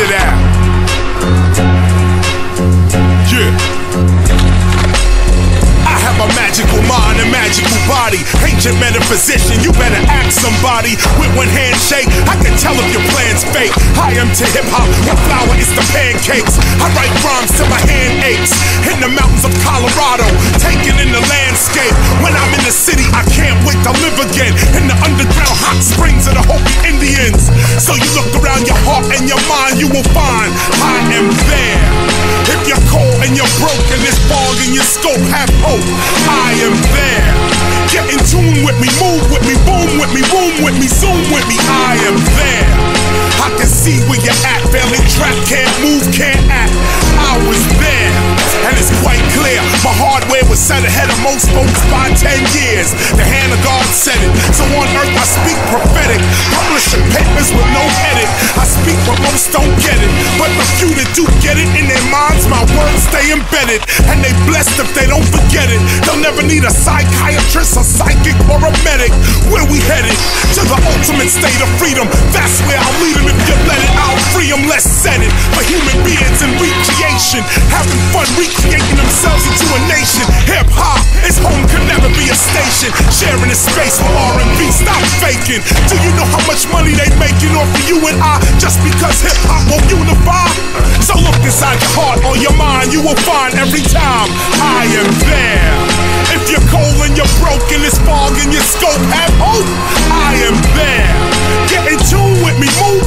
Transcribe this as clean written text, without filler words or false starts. it out. Yeah. I have a magical mind, a magical body. Ancient metaphysician, you better ask somebody. With one handshake, I can tell if your plan's fake. I am to hip-hop, what flour is to pancakes. I write rhymes till my hand aches. In the mountains of Colorado, taking in the landscape. When I'm in the city, I can't wait to live again. In the underground hot springs of the Hopi Indians. So you look around your heart and your mind, you will find I am there. If you're cold and you're broken, this fog in your scope, have hope. I am there. Get in tune with me, move with me, boom with me, room with me, zoom with me. I am there. I can see where you're at, failing trapped, can't move, can't act. I was there, and it's quite clear. My hardware was set ahead of most folks by 10 years. The hand of God said it, so on earth I speak prophetic. Publishing papers with no edit. I speak what most don't get it, but the few that do get it in their minds, my words stay embedded. And they blessed if they don't forget it. They'll never need a psychiatrist, a psychic, or a medic. Where we headed? To the ultimate state of freedom. That's where I'll lead them. If you let it, I'll free them. Let's set it for human beings in recreation, having fun recreating themselves into a nation. Hip hop, its home can never be a station. Sharing a space for R&B, stop faking. Do you know how much money they making off of you and I? Just because hip hop won't unify. So look inside your heart or your mind, you will find every time I am there. If you're cold and you're broken, it's fog in your scope. Have hope. I am there. Get in tune with me, move.